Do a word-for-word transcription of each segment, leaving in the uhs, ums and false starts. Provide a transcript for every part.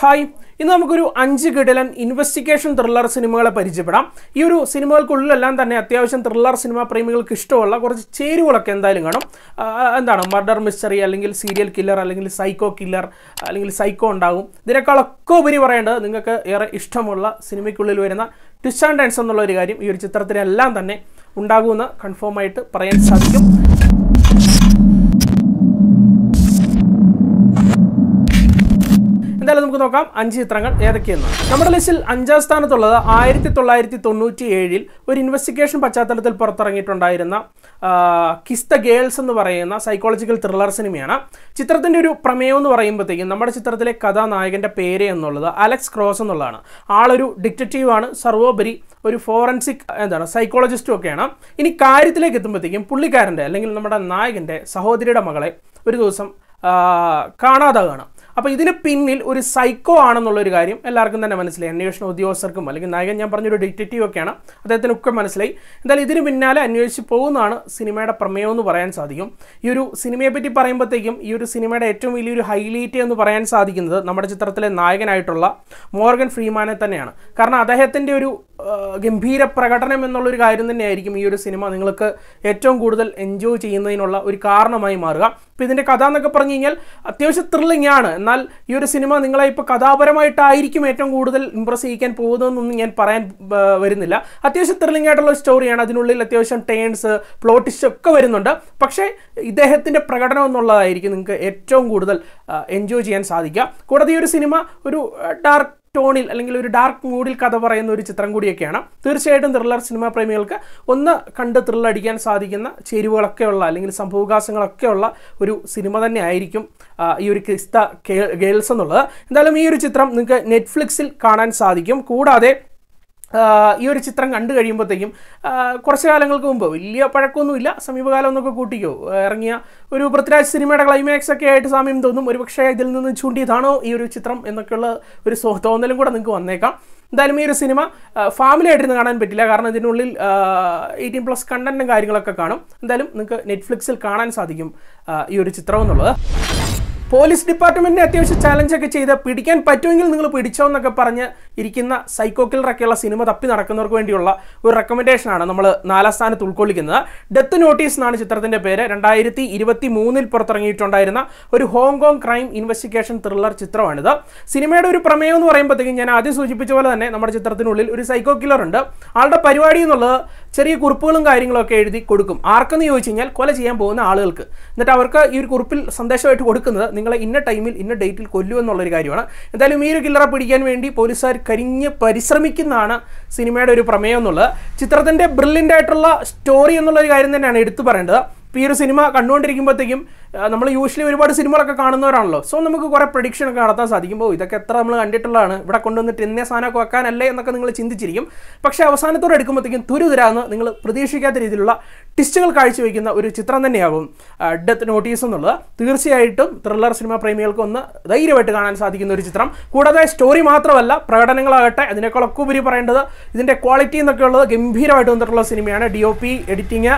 Hi, ഇന്ന് നമുക്കൊരു അഞ്ച് കിടിലൻ ഇൻവെസ്റ്റിഗേഷൻ ത്രില്ലർ സിനിമകളെ പരിചയപ്പെടാം. ഈ ഒരു സിനിമകൾക്കുള്ളിലെല്ലാം തന്നെ അത്യാവശ്യം ത്രില്ലർ സിനിമ പ്രേമികൾക്ക് ഇഷ്ടമുള്ള കുറച്ച് ചേരുവകളൊക്കെ എന്തായാലും കാണും. എന്താണ് മർഡർ മിസ്റ്ററി, അല്ലെങ്കിൽ സീരിയൽ കില്ലർ, അല്ലെങ്കിൽ സൈക്കോ കില്ലർ, അല്ലെങ്കിൽ സൈക്കോ ഉണ്ടാകും. ഇതിനേക്കാളൊക്കെ ഉപരി പറയേണ്ടത് നിങ്ങൾക്ക് ഏറെ ഇഷ്ടമുള്ള സിനിമയ്ക്കുള്ളിൽ വരുന്ന ട്വിസ്റ്റ് ആൻഡ് ടേൺസ് എന്നുള്ളൊരു കാര്യം ഈ ഒരു ചിത്രത്തിനെല്ലാം തന്നെ ഉണ്ടാകുമെന്ന് കൺഫേമായിട്ട് പറയാൻ സാധിക്കും. എന്തായാലും നമുക്ക് നോക്കാം അഞ്ച് ചിത്രങ്ങൾ ഏതൊക്കെയെന്ന്. നമ്മുടെ ലിസ്റ്റിൽ അഞ്ചാം സ്ഥാനത്തുള്ളത് ആയിരത്തി തൊള്ളായിരത്തി തൊണ്ണൂറ്റി ഏഴിൽ ഒരു ഇൻവെസ്റ്റിഗേഷൻ പശ്ചാത്തലത്തിൽ പുറത്തിറങ്ങിയിട്ടുണ്ടായിരുന്ന കിസ് ദ ഗേൾസ് എന്ന് പറയുന്ന സൈക്കോളജിക്കൽ ത്രില്ലർ സിനിമയാണ്. ചിത്രത്തിൻ്റെ ഒരു പ്രമേയം എന്ന് പറയുമ്പോഴത്തേക്കും നമ്മുടെ ചിത്രത്തിലെ കഥാനായകൻ്റെ പേര് എന്നുള്ളത് അലക്സ് ക്രോസ് എന്നുള്ളതാണ്. ആളൊരു ഡിറ്റക്റ്റീവാണ്, സർവോപരി ഒരു ഫോറൻസിക് എന്താണ് സൈക്കോളജിസ്റ്റും ഒക്കെയാണ്. ഇനി കാര്യത്തിലേക്ക് എത്തുമ്പോഴത്തേക്കും പുള്ളിക്കാരൻ്റെ അല്ലെങ്കിൽ നമ്മുടെ നായകൻ്റെ സഹോദരിയുടെ മകളെ ഒരു ദിവസം കാണാതെ കാണാം. അപ്പോൾ ഇതിന് പിന്നിൽ ഒരു സൈക്കോ ആണെന്നുള്ളൊരു കാര്യം എല്ലാവർക്കും തന്നെ മനസ്സിലായി. അന്വേഷണ ഉദ്യോഗസ്ഥർക്കും അല്ലെങ്കിൽ നായകൻ ഞാൻ പറഞ്ഞൊരു ഡിറ്റക്റ്റീവ് ഒക്കെയാണ്, അദ്ദേഹത്തിനൊക്കെ മനസ്സിലായി. എന്തായാലും ഇതിന് പിന്നാലെ അന്വേഷിച്ച് പോകുന്നതാണ് സിനിമയുടെ പ്രമേയം എന്ന് പറയാൻ സാധിക്കും. ഈ ഒരു സിനിമയെ പറ്റി പറയുമ്പോഴത്തേക്കും ഈ ഒരു സിനിമയുടെ ഏറ്റവും വലിയൊരു ഹൈലൈറ്റ് എന്ന് പറയാൻ സാധിക്കുന്നത് നമ്മുടെ ചിത്രത്തിലെ നായകനായിട്ടുള്ള മോർഗൻ ഫ്രീമാനെ തന്നെയാണ്. കാരണം അദ്ദേഹത്തിൻ്റെ ഒരു ഗംഭീര പ്രകടനം എന്നുള്ളൊരു കാര്യം തന്നെയായിരിക്കും ഈ ഒരു സിനിമ നിങ്ങൾക്ക് ഏറ്റവും കൂടുതൽ എൻജോയ് ചെയ്യുന്നതിനുള്ള ഒരു കാരണമായി മാറുക. അപ്പോൾ ഇതിൻ്റെ കഥ എന്നൊക്കെ പറഞ്ഞു കഴിഞ്ഞാൽ അത്യാവശ്യം ത്രില്ലിംഗ് ആണ്. എന്നാൽ ഈ ഒരു സിനിമ നിങ്ങളെ ഇപ്പോൾ കഥാപരമായിട്ടായിരിക്കും ഏറ്റവും കൂടുതൽ ഇമ്പ്രസ് ചെയ്യിക്കാൻ പോകുന്നതെന്നൊന്നും ഞാൻ പറയാൻ വരുന്നില്ല. അത്യാവശ്യം ത്രില്ലിംഗ് ആയിട്ടുള്ള സ്റ്റോറിയാണ്. അതിനുള്ളിൽ അത്യാവശ്യം ടേൺസ്, പ്ലോട്ടിസ്റ്റ് ഒക്കെ വരുന്നുണ്ട്. പക്ഷേ ഇദ്ദേഹത്തിൻ്റെ പ്രകടനം എന്നുള്ളതായിരിക്കും നിങ്ങൾക്ക് ഏറ്റവും കൂടുതൽ എൻജോയ് ചെയ്യാൻ സാധിക്കുക. കൂടാതെ ഈ ഒരു സിനിമ ഒരു ഡാർക്ക് ടോണിൽ അല്ലെങ്കിൽ ഒരു ഡാർക്ക് മൂഡിൽ കഥ പറയുന്ന ഒരു ചിത്രം കൂടിയൊക്കെയാണ്. തീർച്ചയായിട്ടും ത്രില്ലർ സിനിമാ പ്രേമികൾക്ക് ഒന്ന് കണ്ട് ത്രില്ലടിക്കാൻ സാധിക്കുന്ന ചേരുവകളൊക്കെയുള്ള അല്ലെങ്കിൽ സംഭവവികാസങ്ങളൊക്കെയുള്ള ഒരു സിനിമ തന്നെ ആയിരിക്കും ഈ ഒരു കിസ് ദ ഗേൾസ് എന്നുള്ളത്. എന്തായാലും ഈ ഒരു ചിത്രം നിങ്ങൾക്ക് നെറ്റ്ഫ്ലിക്സിൽ കാണാൻ സാധിക്കും. കൂടാതെ ഈ ഒരു ചിത്രം കണ്ടു കഴിയുമ്പോഴത്തേക്കും കുറച്ച് കാലങ്ങൾക്ക് മുമ്പ്, വലിയ പഴക്കമൊന്നുമില്ല, സമീപകാലം എന്നൊക്കെ കൂട്ടിക്കോ, ഇറങ്ങിയ ഒരു പൃഥ്വിരാജ് സിനിമയുടെ ക്ലൈമാക്സ് ഒക്കെ ആയിട്ട് സാമ്യം തോന്നും. ഒരു പക്ഷേ ഇതിൽ നിന്ന് ചൂണ്ടിയതാണോ ഈ ഒരു ചിത്രം എന്നൊക്കെയുള്ള ഒരു തോന്നലും കൂടെ നിങ്ങൾക്ക് വന്നേക്കാം. എന്തായാലും ഈ ഒരു സിനിമ ഫാമിലി ആയിട്ടിരുന്ന് കാണാൻ പറ്റില്ല, കാരണം ഇതിനുള്ളിൽ എയ്റ്റീൻ പ്ലസ് കണ്ടൻറ്റും കാര്യങ്ങളൊക്കെ കാണും. എന്തായാലും നിങ്ങൾക്ക് നെറ്റ്ഫ്ലിക്സിൽ കാണാൻ സാധിക്കും ഈ ഒരു ചിത്രം എന്നുള്ളത്. പോലീസ് ഡിപ്പാർട്ട്മെൻറ്റിനെ അത്യാവശ്യം ചാലഞ്ചൊക്കെ ചെയ്ത് പിടിക്കാൻ പറ്റുമെങ്കിൽ നിങ്ങൾ പിടിച്ചോ എന്നൊക്കെ പറഞ്ഞ് ഇരിക്കുന്ന സൈക്കോ കില്ലറൊക്കെയുള്ള സിനിമ തപ്പി നടക്കുന്നവർക്ക് വേണ്ടിയുള്ള ഒരു റെക്കമെൻഡേഷനാണ് നമ്മൾ നാലാം സ്ഥാനത്ത് ഉൾക്കൊള്ളിക്കുന്നത്. ഡെത്ത് നോട്ടീസ് എന്നാണ് ചിത്രത്തിൻ്റെ പേര്. രണ്ടായിരത്തി ഇരുപത്തി മൂന്നിൽ പുറത്തിറങ്ങിയിട്ടുണ്ടായിരുന്ന ഒരു ഹോങ്കോങ് ക്രൈം ഇൻവെസ്റ്റിഗേഷൻ ത്രില്ലർ ചിത്രമാണിത്. സിനിമയുടെ ഒരു പ്രമേയം എന്ന് പറയുമ്പോഴത്തേക്കും ഞാൻ ആദ്യം സൂചിപ്പിച്ച പോലെ തന്നെ നമ്മുടെ ചിത്രത്തിനുള്ളിൽ ഒരു സൈക്കോ കില്ലറുണ്ട്. ആളുടെ പരിപാടി എന്നുള്ളത് ചെറിയ കുറിപ്പുകളും കാര്യങ്ങളൊക്കെ എഴുതി കൊടുക്കും. ആർക്കെന്ന് ചോദിച്ചു കഴിഞ്ഞാൽ കൊല ചെയ്യാൻ പോകുന്ന ആളുകൾക്ക്. എന്നിട്ട് അവർക്ക് ഈ ഒരു കുറിപ്പിൽ സന്ദേശമായിട്ട് കൊടുക്കുന്നത് നിങ്ങളെ ഇന്ന ടൈമിൽ ഇന്ന ഡേറ്റിൽ കൊല്ലൂ എന്നുള്ളൊരു കാര്യമാണ്. എന്തായാലും ഈ ഒരു കില്ലറെ പിടിക്കാൻ വേണ്ടി പോലീസുകാർ കരിഞ്ഞ് പരിശ്രമിക്കുന്നതാണ് സിനിമയുടെ ഒരു പ്രമേയം എന്നുള്ളത്. ചിത്രത്തിൻ്റെ ബ്രില്യൻ്റ് ആയിട്ടുള്ള സ്റ്റോറി എന്നുള്ളൊരു കാര്യം തന്നെയാണ് എടുത്തു പറയേണ്ടത്. ഇപ്പോൾ ഈ ഒരു സിനിമ കണ്ടുകൊണ്ടിരിക്കുമ്പോഴത്തേക്കും നമ്മൾ യൂഷ്വലി ഒരുപാട് സിനിമകളൊക്കെ കാണുന്നവരാണല്ലോ. സോ നമുക്ക് കുറേ പ്രഡിക്ഷനൊക്കെ നടത്താൻ സാധിക്കുമ്പോൾ ഇതൊക്കെ എത്ര നമ്മൾ കണ്ടിട്ടുള്ളതാണ്, ഇവിടെ കൊണ്ടുവന്നിട്ട് ഇന്ന സാധനമൊക്കെ വെക്കാനല്ലേ എന്നൊക്കെ നിങ്ങൾ ചിന്തിച്ചിരിക്കും. പക്ഷേ അവസാനത്തോടെ എടുക്കുമ്പോഴത്തേക്കും തുരുതുരാന്ന് നിങ്ങൾ പ്രതീക്ഷിക്കാത്ത രീതിയിലുള്ള ട്വിസ്റ്റുകൾ കാഴ്ചവെക്കുന്ന ഒരു ചിത്രം തന്നെയാകും ഡെത്ത് നോട്ടീസ് എന്നുള്ളത്. തീർച്ചയായിട്ടും ത്രില്ലർ സിനിമാ പ്രേമികൾക്ക് ഒന്ന് ധൈര്യമായിട്ട് കാണാൻ സാധിക്കുന്ന ഒരു ചിത്രം. കൂടാതെ സ്റ്റോറി മാത്രമല്ല, പ്രകടനങ്ങളാകട്ടെ, അതിനേക്കാളൊക്കെ ഉപരി പറയേണ്ടത് ഇതിൻ്റെ ക്വാളിറ്റി എന്നൊക്കെയുള്ളത് ഗംഭീരമായിട്ട് വന്നിട്ടുള്ള സിനിമയാണ്. ഡി ഒ പി, എഡിറ്റിങ്,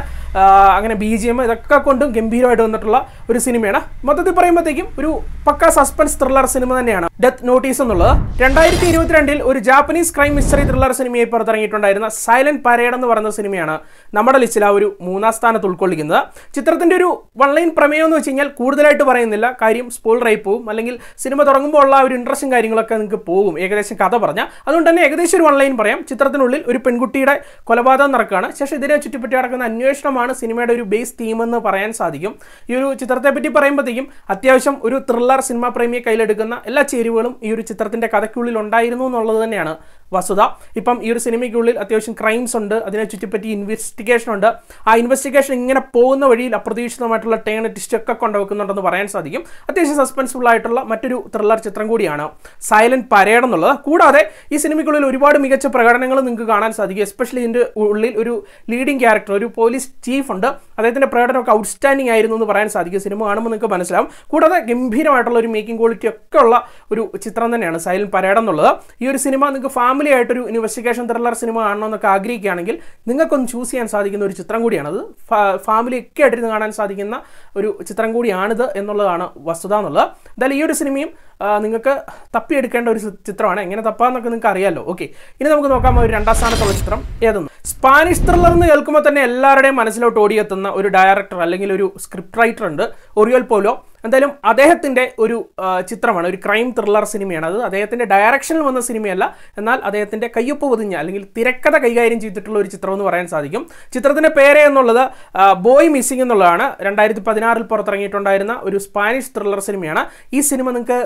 അങ്ങനെ ബി ജി എം, ഇതൊക്കെ കൊണ്ടും ഗംഭീരമായിട്ട് വന്നിട്ടുള്ള ഒരു സിനിമയാണ്. മൊത്തത്തിൽ പറയുമ്പോഴത്തേക്കും ഒരു പക്ക സസ്പെൻസ് ത്രില്ലർ സിനിമ തന്നെയാണ് ഡെത്ത് നോട്ടീസ് എന്നുള്ളത്. രണ്ടായിരത്തി ഇരുപത്തിരണ്ടിൽ ഒരു ജാപ്പനീസ് ക്രൈം മിസ്റ്ററി ത്രില്ലർ സിനിമയായി പുറത്തിറങ്ങിയിട്ടുണ്ടായിരുന്ന സൈലന്റ് പരേഡ് എന്ന് പറയുന്ന സിനിമയാണ് നമ്മുടെ ലിസ്റ്റിൽ ആ ഒരു മൂന്നാം സ്ഥാനത്ത് ഉൾക്കൊള്ളിക്കുന്നത്. ചിത്രത്തിൻ്റെ ഒരു ഓൺലൈൻ പ്രമേയം എന്ന് വെച്ച് കഴിഞ്ഞാൽ കൂടുതലായിട്ട് പറയുന്നില്ല, കാര്യം സ്പോയിലറായി പോവും, അല്ലെങ്കിൽ സിനിമ തുടങ്ങുമ്പോൾ ഉള്ള ഒരു ഇൻട്രസ്റ്റും കാര്യങ്ങളൊക്കെ നിങ്ങൾക്ക് പോകും ഏകദേശം കഥ പറഞ്ഞാൽ. അതുകൊണ്ട് തന്നെ ഏകദേശം ഒരു ഓൺലൈൻ പറയാം. ചിത്രത്തിനുള്ളിൽ ഒരു പെൺകുട്ടിയുടെ കൊലപാതകം നടക്കുകയാണ്. ശേഷം ഇതിനെ ചുറ്റിപ്പറ്റി നടക്കുന്ന അന്വേഷണമാണ് സിനിമയുടെ ഒരു ബേസ് തീം എന്ന് പറയാൻ സാധിക്കും. ഈ ഒരു ചിത്രത്തെ പറ്റി പറയുമ്പോഴത്തേക്കും അത്യാവശ്യം ഒരു ത്രില്ലർ സിനിമാ പ്രേമിയെ കയ്യിലെടുക്കുന്ന എല്ലാ ചേരുവകളും ഈ ഒരു ചിത്രത്തിൻ്റെ കഥയ്ക്കുള്ളിൽ ഉണ്ടായിരുന്നു എന്നുള്ളത് തന്നെയാണ് വസ്തുത. ഇപ്പം ഈ ഒരു സിനിമയ്ക്കുള്ളിൽ അത്യാവശ്യം ക്രൈംസ് ഉണ്ട്, അതിനെ ചുറ്റിപ്പറ്റി ഇൻവെസ്റ്റിഗേഷൻ ഉണ്ട്. ആ ഇൻവെസ്റ്റിഗേഷൻ ഇങ്ങനെ പോകുന്ന വഴിയിൽ അപ്രതീക്ഷിതമായിട്ടുള്ള ടേൺ ടിസ്റ്റൊക്കെ കൊണ്ടുവെക്കുന്നുണ്ടെന്ന് പറയാൻ സാധിക്കും. അത്യാവശ്യം സസ്പെൻസ്ഫുള്ളായിട്ടുള്ള മറ്റൊരു ത്രില്ലർ ചിത്രം കൂടിയാണ് സൈലന്റ് പരേഡ് എന്നുള്ളത്. കൂടാതെ ഈ സിനിമയ്ക്കുള്ളിൽ ഒരുപാട് മികച്ച പ്രകടനങ്ങൾ നിങ്ങൾക്ക് കാണാൻ സാധിക്കും. എസ്പെഷ്യലി ഇതിൻ്റെ ഉള്ളിൽ ഒരു ലീഡിംഗ് ക്യാരക്ടർ, ഒരു പോലീസ് ചീഫ് ഉണ്ട്. അദ്ദേഹത്തിൻ്റെ പ്രകടനമൊക്കെ ഔട്ട്സ്റ്റാൻഡിംഗ് ആയിരുന്നു എന്ന് പറയാൻ സാധിക്കും. സിനിമ കാണുമ്പോൾ നിങ്ങൾക്ക് മനസ്സിലാവും. കൂടാതെ ഗംഭീരമായിട്ടുള്ള ഒരു മേക്കിംഗ് ക്വാളിറ്റി ഒക്കെ ഉള്ള ഒരു ചിത്രം തന്നെയാണ് സൈലന്റ് പരേഡ് എന്നുള്ളത്. ഈ ഒരു സിനിമ നിങ്ങൾക്ക് family family investigation thriller cinema ആണെന്നൊക്കെ ആഗ്രഹിക്കുകയാണെങ്കിൽ നിങ്ങൾക്കൊന്ന് ചൂസ് ചെയ്യാൻ സാധിക്കുന്ന ഒരു ചിത്രം കൂടിയാണത് ഫാമിലി ഒക്കെ ആയിട്ട് കാണാൻ സാധിക്കുന്ന ഒരു ചിത്രം കൂടിയാണിത് എന്നുള്ളതാണ് വസ്തുത എന്നുള്ളത് എന്തായാലും ഈ ഒരു സിനിമയും നിങ്ങൾക്ക് തപ്പി എടുക്കേണ്ട ഒരു ചിത്രമാണ് എങ്ങനെ തപ്പാന്നൊക്കെ നിങ്ങൾക്ക് അറിയാലോ ഓക്കേ ഇനി നമുക്ക് നോക്കാം ഒരു രണ്ടാം സ്ഥാനത്തുള്ള ചിത്രം ഏതെന്ന് സ്പാനിഷ് ത്രില്ലർ എന്ന് കേൾക്കുമ്പോൾ തന്നെ എല്ലാവരുടെയും മനസ്സിലോട്ട് ഓടിയെത്തുന്ന ഒരു ഡയറക്ടർ അല്ലെങ്കിൽ ഒരു സ്ക്രിപ്റ്റ് റൈറ്റർ ഉണ്ട് ഒറിയൽ പോലോ എന്തായാലും അദ്ദേഹത്തിന്റെ ഒരു ചിത്രമാണ് ഒരു ക്രൈം ത്രില്ലർ സിനിമയാണ് അത് അദ്ദേഹത്തിന്റെ ഡയറക്ഷനിൽ വന്ന സിനിമയല്ല എന്നാൽ അദ്ദേഹത്തിന്റെ കയ്യൊപ്പ് പൊതിഞ്ഞ അല്ലെങ്കിൽ തിരക്കഥ കൈകാര്യം ചെയ്തിട്ടുള്ള ഒരു ചിത്രം എന്ന് പറയാൻ സാധിക്കും ചിത്രത്തിന്റെ പേര് എന്നുള്ളത് ബോയ് മിസ്സിംഗ് എന്നുള്ളതാണ് രണ്ടായിരത്തി പതിനാറിൽ പുറത്തിറങ്ങിയിട്ടുണ്ടായിരുന്ന ഒരു സ്പാനിഷ് ത്രില്ലർ സിനിമയാണ് ഈ സിനിമ നിങ്ങൾക്ക്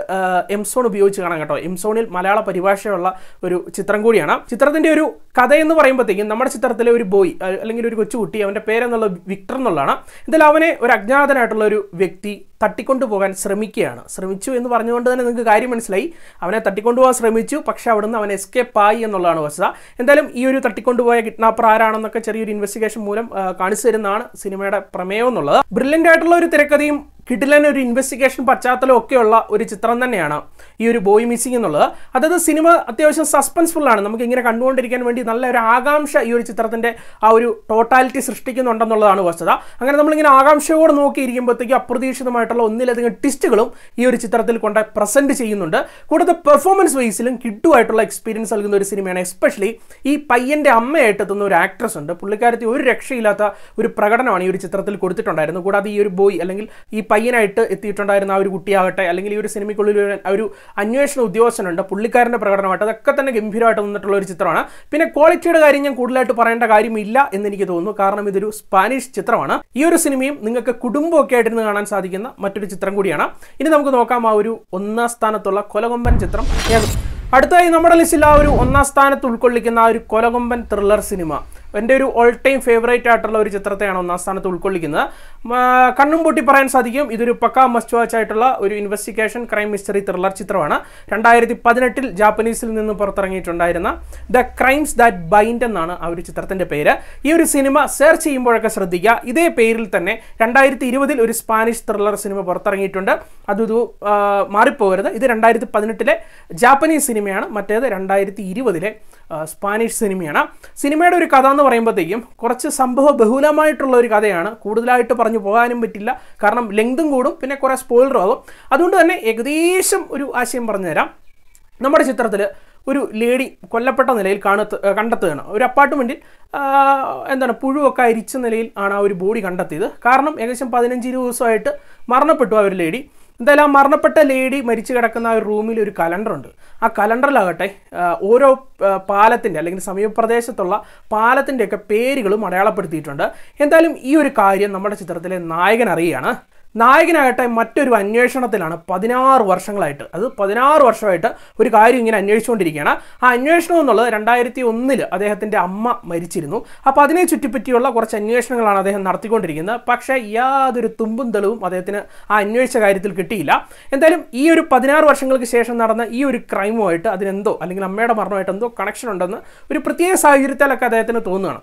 എംസോൺ ഉപയോഗിച്ച് കാണാൻ കേട്ടോ എംസോണിൽ മലയാള പരിഭാഷയുള്ള ഒരു ചിത്രം കൂടിയാണ് ചിത്രത്തിന്റെ ഒരു കഥ എന്ന് പറയുമ്പോഴത്തേക്കും നമ്മുടെ ചിത്രത്തിലെ ഒരു ബോയ് അല്ലെങ്കിൽ ഒരു കൊച്ചുകുട്ടി അവന്റെ പേര് എന്നുള്ളത് വിക്ടർ എന്നുള്ളതാണ് എന്തായാലും അവനെ ഒരു അജ്ഞാതനായിട്ടുള്ള ഒരു വ്യക്തി തട്ടിക്കൊണ്ടു പോകാൻ ശ്രമിക്കുകയാണ് ശ്രമിച്ചു എന്ന് പറഞ്ഞുകൊണ്ട് തന്നെ നിങ്ങൾക്ക് കാര്യം മനസ്സിലായി അവനെ തട്ടിക്കൊണ്ടുപോകാൻ ശ്രമിച്ചു പക്ഷേ അവിടുന്ന് അവൻ എസ്കേപ്പ് ആയി എന്നുള്ളതാണ് വസ്തുത എന്തായാലും ഈ ഒരു തട്ടിക്കൊണ്ടുപോയ കിഡ്നാപ്പർ ആരാണെന്നൊക്കെ ചെറിയൊരു ഇൻവെസ്റ്റിഗേഷൻ മൂലം കാണിച്ചു തരുന്നതാണ് സിനിമയുടെ പ്രമേയം എന്നുള്ളത് ബ്രില്യൻ്റ് ആയിട്ടുള്ള ഒരു തിരക്കഥയും കിടിലൻ ഒരു ഇൻവെസ്റ്റിഗേഷൻ പശ്ചാത്തലം ഒക്കെയുള്ള ഒരു ചിത്രം തന്നെയാണ് ഈ ഒരു ബോയ് മിസ്സിംഗ് എന്നുള്ളത് അതായത് സിനിമ അത്യാവശ്യം സസ്പെൻസ്ഫുള്ളാണ് നമുക്ക് ഇങ്ങനെ കണ്ടുകൊണ്ടിരിക്കാൻ വേണ്ടി നല്ല ഒരു ആകാംക്ഷ ഈ ഒരു ചിത്രത്തിൻ്റെ ആ ഒരു ടോട്ടാലിറ്റി സൃഷ്ടിക്കുന്നുണ്ടെന്നുള്ളതാണ് വസ്തുത അങ്ങനെ നമ്മളിങ്ങനെ ആകാംക്ഷയോട് നോക്കിയിരിക്കുമ്പോഴത്തേക്കും അപ്രതീക്ഷിതമായിട്ടുള്ള ഒന്നിലധികം ട്വിസ്റ്റുകളും ഈ ഒരു ചിത്രത്തിൽ കൊണ്ട് പ്രസൻറ്റ് ചെയ്യുന്നുണ്ട് കൂടാതെ പെർഫോമൻസ് വൈസിലും കിഡുമായിട്ടുള്ള എക്സ്പീരിയൻസ് നൽകുന്ന ഒരു സിനിമയാണ് എസ്പെഷ്യലി ഈ പയ്യൻ്റെ അമ്മയായിട്ടെത്തുന്ന ഒരു ആക്ട്രസ് ഉണ്ട് പുള്ളിക്കാരത്തി ഒരു രക്ഷയില്ലാത്ത ഒരു പ്രകടനമാണ് ഈ ഒരു ചിത്രത്തിൽ കൊടുത്തിട്ടുണ്ടായിരുന്നത് കൂടാതെ ഈ ഒരു ബോയ് അല്ലെങ്കിൽ ഈ പയ്യനായിട്ട് എത്തിയിട്ടുണ്ടായിരുന്ന ആ ഒരു കുട്ടിയാവട്ടെ അല്ലെങ്കിൽ ഈ ഒരു സിനിമയ്ക്കുള്ളിൽ ഒരു അന്വേഷണ ഉദ്യോഗസ്ഥനുണ്ട് പുള്ളിക്കാരൻ്റെ പ്രകടനമായിട്ട് അതൊക്കെ തന്നെ ഗംഭീരമായിട്ട് നിന്നിട്ടുള്ള ഒരു ചിത്രമാണ് പിന്നെ ക്വാളിറ്റിയുടെ കാര്യം ഞാൻ കൂടുതലായിട്ട് പറയേണ്ട കാര്യമില്ല എന്നെനിക്ക് തോന്നുന്നു കാരണം ഇതൊരു സ്പാനിഷ് ചിത്രമാണ് ഈ ഒരു സിനിമയും നിങ്ങൾക്ക് കുടുംബമൊക്കെ ആയിട്ടിരുന്ന് കാണാൻ സാധിക്കുന്ന മറ്റൊരു ചിത്രം കൂടിയാണ് ഇനി നമുക്ക് നോക്കാം ആ ഒരു ഒന്നാം സ്ഥാനത്തുള്ള കൊലകൊമ്പൻ ചിത്രം അടുത്തതായി നമ്മുടെ ലിസ്റ്റിൽ ആ ഒരു ഒന്നാം സ്ഥാനത്ത് ഉൾക്കൊള്ളിക്കുന്ന ആ ഒരു കൊലകൊമ്പൻ ത്രില്ലർ സിനിമ എൻ്റെ ഒരു ഓൾ ടൈം ഫേവറേറ്റ് ആയിട്ടുള്ള ഒരു ചിത്രത്തെയാണ് ഒന്നാം സ്ഥാനത്ത് ഉൾക്കൊള്ളിക്കുന്നത് കണ്ണും പൊട്ടി പറയാൻ സാധിക്കും ഇതൊരു പക്കാ മസ്റ്റ് വാച്ച് ആയിട്ടുള്ള ഒരു ഇൻവെസ്റ്റിഗേഷൻ ക്രൈം മിസ്റ്ററി ത്രില്ലർ ചിത്രമാണ് രണ്ടായിരത്തി പതിനെട്ടിൽ ജാപ്പനീസിൽ നിന്ന് പുറത്തിറങ്ങിയിട്ടുണ്ടായിരുന്ന ദ ക്രൈംസ് ദാറ്റ് ബൈൻഡ് എന്നാണ് ആ ഒരു ചിത്രത്തിൻ്റെ പേര് ഈ ഒരു സിനിമ സെർച്ച് ചെയ്യുമ്പോഴൊക്കെ ശ്രദ്ധിക്കുക ഇതേ പേരിൽ തന്നെ രണ്ടായിരത്തി ഇരുപതിൽ ഒരു സ്പാനിഷ് ത്രില്ലർ സിനിമ പുറത്തിറങ്ങിയിട്ടുണ്ട് അതൊരു മാറിപ്പോകരുത് ഇത് രണ്ടായിരത്തി പതിനെട്ടിലെ ജാപ്പനീസ് സിനിമയാണ് മറ്റേത് രണ്ടായിരത്തി ഇരുപതിലെ സ്പാനിഷ് സിനിമയാണ് സിനിമയുടെ ഒരു കഥ എന്ന് പറയുമ്പോഴത്തേക്കും കുറച്ച് സംഭവ ബഹുലമായിട്ടുള്ള ഒരു കഥയാണ് കൂടുതലായിട്ട് പറഞ്ഞു പോകാനും പറ്റില്ല കാരണം ലെങ്തും കൂടും പിന്നെ കുറേ സ്പോയിലറും ആകും അതുകൊണ്ട് തന്നെ ഏകദേശം ഒരു ആശയം പറഞ്ഞുതരാം നമ്മുടെ ചിത്രത്തിൽ ഒരു ലേഡി കൊല്ലപ്പെട്ട നിലയിൽ കാണുക കണ്ടെത്തുകയാണ് ഒരു അപ്പാർട്ട്മെൻറ്റിൽ എന്താണ് പുഴുവൊക്കെ അരിച്ച നിലയിൽ ആണ് ആ ഒരു ബോഡി കണ്ടെത്തിയത് കാരണം ഏകദേശം പതിനഞ്ച് ഇരുപത് ദിവസമായിട്ട് മരണപ്പെട്ടു ആ ഒരു ലേഡി എന്തായാലും ആ മരണപ്പെട്ട ലേഡി മരിച്ചു കിടക്കുന്ന ആ ഒരു റൂമിൽ ഒരു കലണ്ടറുണ്ട് ആ കലണ്ടറിലാകട്ടെ ഓരോ പാലത്തിൻ്റെ അല്ലെങ്കിൽ സമീപപ്രദേശത്തുള്ള പാലത്തിൻ്റെയൊക്കെ പേരുകളും അടയാളപ്പെടുത്തിയിട്ടുണ്ട് എന്തായാലും ഈ ഒരു കാര്യം നമ്മുടെ ചിത്രത്തിലെ നായകൻ അറിയുകയാണ് നായകനാകട്ടെ മറ്റൊരു അന്വേഷണത്തിലാണ് പതിനാറ് വർഷങ്ങളായിട്ട് അത് പതിനാറ് വർഷമായിട്ട് ഒരു കാര്യം ഇങ്ങനെ അന്വേഷിച്ചുകൊണ്ടിരിക്കുകയാണ് ആ അന്വേഷണം എന്നുള്ളത് രണ്ടായിരത്തി ഒന്നിൽ അദ്ദേഹത്തിൻ്റെ അമ്മ മരിച്ചിരുന്നു അപ്പോൾ അതിനെ ചുറ്റിപ്പറ്റിയുള്ള കുറച്ച് അന്വേഷണങ്ങളാണ് അദ്ദേഹം നടത്തിക്കൊണ്ടിരിക്കുന്നത് പക്ഷേ യാതൊരു തുമ്പും തെളിവും അദ്ദേഹത്തിന് ആ അന്വേഷിച്ച കാര്യത്തിൽ കിട്ടിയില്ല എന്തായാലും ഈ ഒരു പതിനാറ് വർഷങ്ങൾക്ക് ശേഷം നടന്ന ഈ ഒരു ക്രൈമുമായിട്ട് അതിനെന്തോ അല്ലെങ്കിൽ അമ്മയുടെ മരണമായിട്ട് എന്തോ കണക്ഷൻ ഉണ്ടെന്ന് ഒരു പ്രത്യേക സാഹചര്യത്തിലൊക്കെ അദ്ദേഹത്തിന് തോന്നുകയാണ്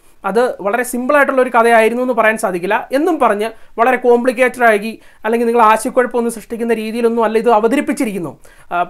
അത് വളരെ സിമ്പിളായിട്ടുള്ള ഒരു കഥയായിരുന്നു എന്ന് പറയാൻ സാധിക്കില്ല എന്നും പറഞ്ഞ് വളരെ കോംപ്ലിക്കേറ്റഡ് ആയി അല്ലെങ്കിൽ നിങ്ങൾ ആശയക്കുഴപ്പമൊന്നും സൃഷ്ടിക്കുന്ന രീതിയിലൊന്നും അല്ല ഇത് അവതരിപ്പിച്ചിരിക്കുന്നു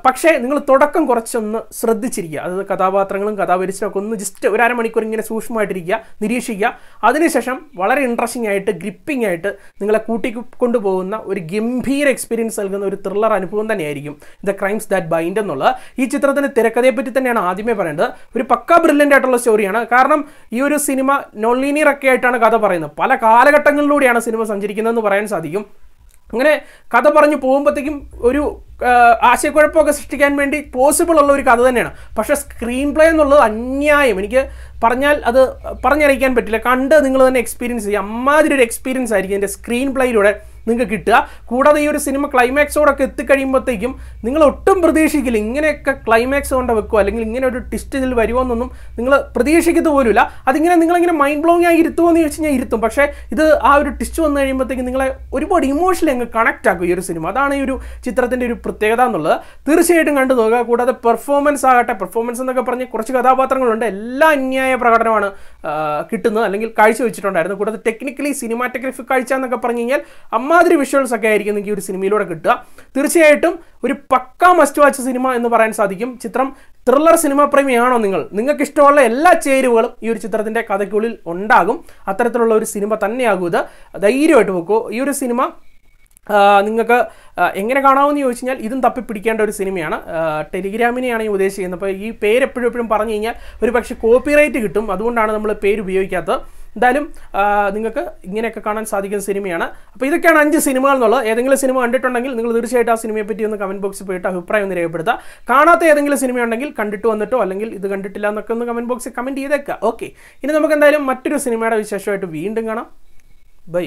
പക്ഷേ നിങ്ങൾ തുടക്കം കുറച്ചൊന്ന് ശ്രദ്ധിച്ചിരിക്കുക അതായത് കഥാപാത്രങ്ങളും കഥാപരിസരമൊക്കെ ഒന്ന് ജസ്റ്റ് ഒരു അരമണിക്കൂർ ഇങ്ങനെ സൂക്ഷ്മമായിട്ടിരിക്കുക നിരീക്ഷിക്കുക അതിനുശേഷം വളരെ ഇൻട്രസ്റ്റിംഗ് ആയിട്ട് ഗ്രിപ്പിംഗ് ആയിട്ട് നിങ്ങളെ കൂട്ടിക്കൊണ്ടുപോകുന്ന ഒരു ഗംഭീര എക്സ്പീരിയൻസ് നൽകുന്ന ഒരു ത്രില്ലർ അനുഭവം തന്നെയായിരിക്കും ദ ക്രൈംസ് ദാറ്റ് ബൈൻഡ് എന്നുള്ളത് ഈ ചിത്രത്തിൻ്റെ തിരക്കഥയെപ്പറ്റി തന്നെയാണ് ആദ്യമേ പറയേണ്ടത് ഒരു പക്കാ ബ്രില്യൻ്റ് ആയിട്ടുള്ള സ്റ്റോറിയാണ് കാരണം ഈ ഒരു സിനിമ നോൺ ലീനിയർ ഒക്കെ ആയിട്ടാണ് കഥ പറയുന്നത് പല കാലഘട്ടങ്ങളിലൂടെയാണ് സിനിമ സഞ്ചരിക്കുന്നതെന്ന് പറയാൻ സാധിക്കും അങ്ങനെ കഥ പറഞ്ഞു പോകുമ്പോഴത്തേക്കും ഒരു ആശയക്കുഴപ്പമൊക്കെ സൃഷ്ടിക്കാൻ വേണ്ടി പോസിബിൾ ഉള്ള ഒരു കഥ തന്നെയാണ് പക്ഷേ സ്ക്രീൻ പ്ലേ എന്നുള്ളത് അന്യായം എനിക്ക് പറഞ്ഞാൽ അത് പറഞ്ഞറിയിക്കാൻ പറ്റില്ല കണ്ട് നിങ്ങൾ തന്നെ എക്സ്പീരിയൻസ് ചെയ്യുക അമ്മാതിരി ഒരു എക്സ്പീരിയൻസ് ആയിരിക്കും എൻ്റെ സ്ക്രീൻ പ്ലേയിലൂടെ നിങ്ങൾക്ക് കിട്ടുക. കൂടാതെ ഈ ഒരു സിനിമ ക്ലൈമാക്സോടൊക്കെ എത്തിക്കഴിയുമ്പോഴത്തേക്കും നിങ്ങൾ ഒട്ടും പ്രതീക്ഷിക്കില്ല ഇങ്ങനെയൊക്കെ ക്ലൈമാക്സ് കൊണ്ട് വെക്കുക അല്ലെങ്കിൽ ഇങ്ങനെ ഒരു ട്വിസ്റ്റ് ഇതിൽ വരുമെന്നൊന്നും നിങ്ങൾ പ്രതീക്ഷിക്കത് പോലുമില്ല. അതിങ്ങനെ നിങ്ങളിങ്ങനെ മൈൻഡ് ബ്ലോങ് ആയി ഇരുത്തുമെന്ന് ചോദിച്ചു കഴിഞ്ഞാൽ ഇരുത്തും. പക്ഷേ ഇത് ആ ഒരു ട്വിസ്റ്റ് വന്നു കഴിയുമ്പോഴത്തേക്കും നിങ്ങളെ ഒരുപാട് ഇമോഷണലി അങ്ങ് കണക്ട് ആക്കും ഈ ഒരു സിനിമ. അതാണ് ഈ ഒരു ചിത്രത്തിൻ്റെ ഒരു പ്രത്യേകത എന്നുള്ളത്. തീർച്ചയായിട്ടും കണ്ടു നോക്കുക. കൂടാതെ പെർഫോമൻസ് ആകട്ടെ, പെർഫോമൻസ് എന്നൊക്കെ പറഞ്ഞ് കുറച്ച് കഥാപാത്രങ്ങളുണ്ട്, എല്ലാ അന്യായ പ്രകടനമാണ് കിട്ടുന്നത് അല്ലെങ്കിൽ കാഴ്ചവെച്ചിട്ടുണ്ടായിരുന്നു. കൂടാതെ ടെക്നിക്കലി സിനിമാറ്റോഗ്രാഫി കാഴ്ച എന്നൊക്കെ പറഞ്ഞു കഴിഞ്ഞാൽ അമ്മാതിരി വിഷ്വൽസ് ഒക്കെ ആയിരിക്കും നിങ്ങൾക്ക് ഈ ഒരു സിനിമയിലൂടെ കിട്ടുക. തീർച്ചയായിട്ടും ഒരു പക്കാ മസ്റ്റ് വാച്ച് സിനിമ എന്ന് പറയാൻ സാധിക്കും. ചിത്രം ത്രില്ലർ സിനിമ പ്രേമിയാണോ നിങ്ങൾ, നിങ്ങൾക്ക് ഇഷ്ടമുള്ള എല്ലാ ചേരുവകളും ഈ ഒരു ചിത്രത്തിൻ്റെ കഥയ്ക്കുള്ളിൽ ഉണ്ടാകും. അത്തരത്തിലുള്ള ഒരു സിനിമ തന്നെയാകും ഇത്. ധൈര്യമായിട്ട് വെക്കൂ. ഈ ഒരു സിനിമ നിങ്ങൾക്ക് എങ്ങനെ കാണാമെന്ന് ചോദിച്ചു കഴിഞ്ഞാൽ ഇതും തപ്പിപ്പിടിക്കേണ്ട ഒരു സിനിമയാണ്. ടെലിഗ്രാമിനെയാണ് ഈ ഉദ്ദേശിക്കുന്നത്. അപ്പോൾ ഈ പേര് എപ്പോഴും എപ്പോഴും പറഞ്ഞു കഴിഞ്ഞാൽ ഒരു പക്ഷേ കോപ്പിറൈറ്റ് കിട്ടും, അതുകൊണ്ടാണ് നമ്മൾ പേര് ഉപയോഗിക്കാത്തത്. എന്തായാലും നിങ്ങൾക്ക് ഇങ്ങനെയൊക്കെ കാണാൻ സാധിക്കുന്ന സിനിമയാണ്. അപ്പോൾ ഇതൊക്കെയാണ് അഞ്ച് സിനിമകൾ എന്നുള്ളത്. ഏതെങ്കിലും സിനിമ കണ്ടിട്ടുണ്ടെങ്കിൽ നിങ്ങൾ തീർച്ചയായിട്ടും ആ സിനിമയെ പറ്റി ഒന്ന് കമൻറ്റ് ബോക്സിൽ പോയിട്ട് അഭിപ്രായം ഒന്ന് രേഖപ്പെടുത്തുക. കാണാത്ത ഏതെങ്കിലും സിനിമ ഉണ്ടെങ്കിൽ കണ്ടിട്ട് വന്നിട്ടോ അല്ലെങ്കിൽ ഇത് കണ്ടിട്ടില്ല എന്നൊക്കെ ഒന്ന് കമൻറ്റ് ബോക്സിൽ കമൻറ്റ് ചെയ്തേക്കുക. ഓക്കെ, ഇനി നമുക്ക് എന്തായാലും മറ്റൊരു സിനിമയുടെ വിശേഷമായിട്ട് വീണ്ടും കാണാം. ബൈ.